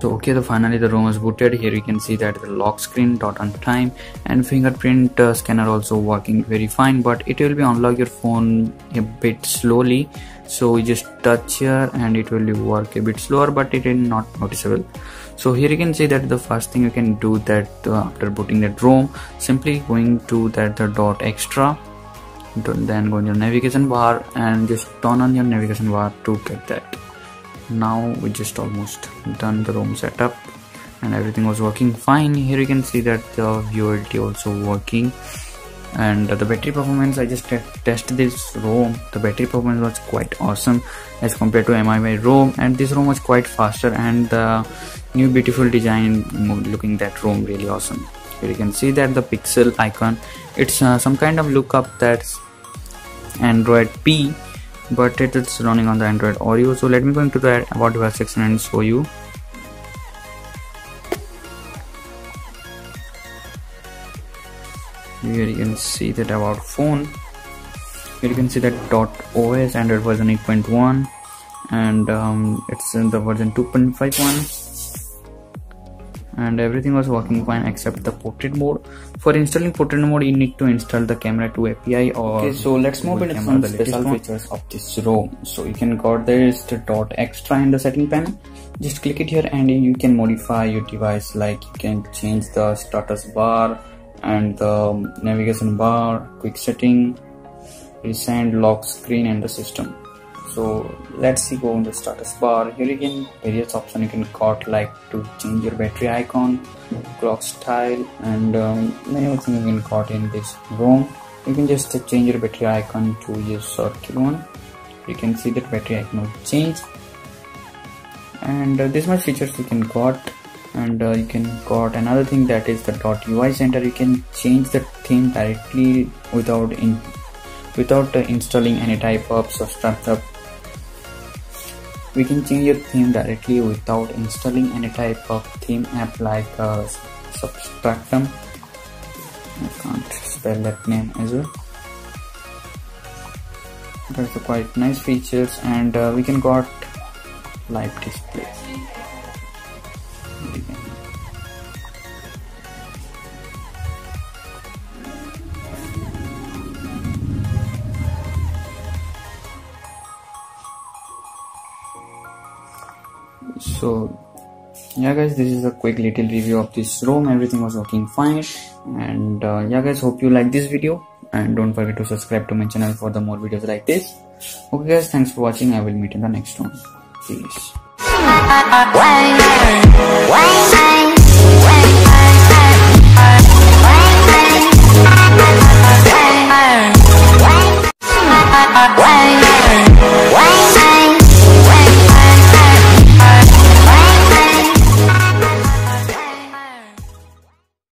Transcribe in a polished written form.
So okay, the finally the ROM is booted. Here you can see that the lock screen, dot on time, and fingerprint scanner also working very fine, but it will be unlock your phone a bit slowly. So you just touch here and it will work a bit slower, but it is not noticeable. So here you can see that the first thing you can do that after booting that ROM, simply going to that the dot extra, then go to your navigation bar and just turn on your navigation bar to get that. Now we just almost done the ROM setup and everything was working fine. Here you can see that the VoLTE also working, and the battery performance, I just tested this ROM. The battery performance was quite awesome as compared to MIUI ROM, and this ROM was quite faster, and the new beautiful design looking that ROM really awesome. Here you can see that the pixel icon, it's some kind of lookup that's Android P, but it is running on the Android Oreo. So let me go into the about device section and show you. Here you can see that about phone. Here you can see that .os Android version 8.1, and it's in the version 2.51. And everything was working fine except the portrait mode. For installing portrait mode, you need to install the Camera 2 API or okay, so let's move into some special features of this ROM. So you can got this dot extra in the setting panel. Just click it here and you can modify your device, like you can change the status bar and the navigation bar, quick setting, recent, lock screen, and the system. So let's see, go on the status bar. Here again various options you can got, like to change your battery icon, clock style, and many things you can got in this ROM. You can just change your battery icon to your circle one. You can see that battery icon change, and this much features you can got. And you can got another thing that is the .UI center. You can change the theme directly without installing any type of Substratum. We can change your theme directly without installing any type of theme app like Substratum. I can't spell that name as well. That's a quite nice features, and we can got live display. So yeah guys, this is a quick little review of this ROM. Everything was working fine, and yeah guys, hope you like this video, and don't forget to subscribe to my channel for the more videos like this. Okay guys, thanks for watching. I will meet in the next one. Peace.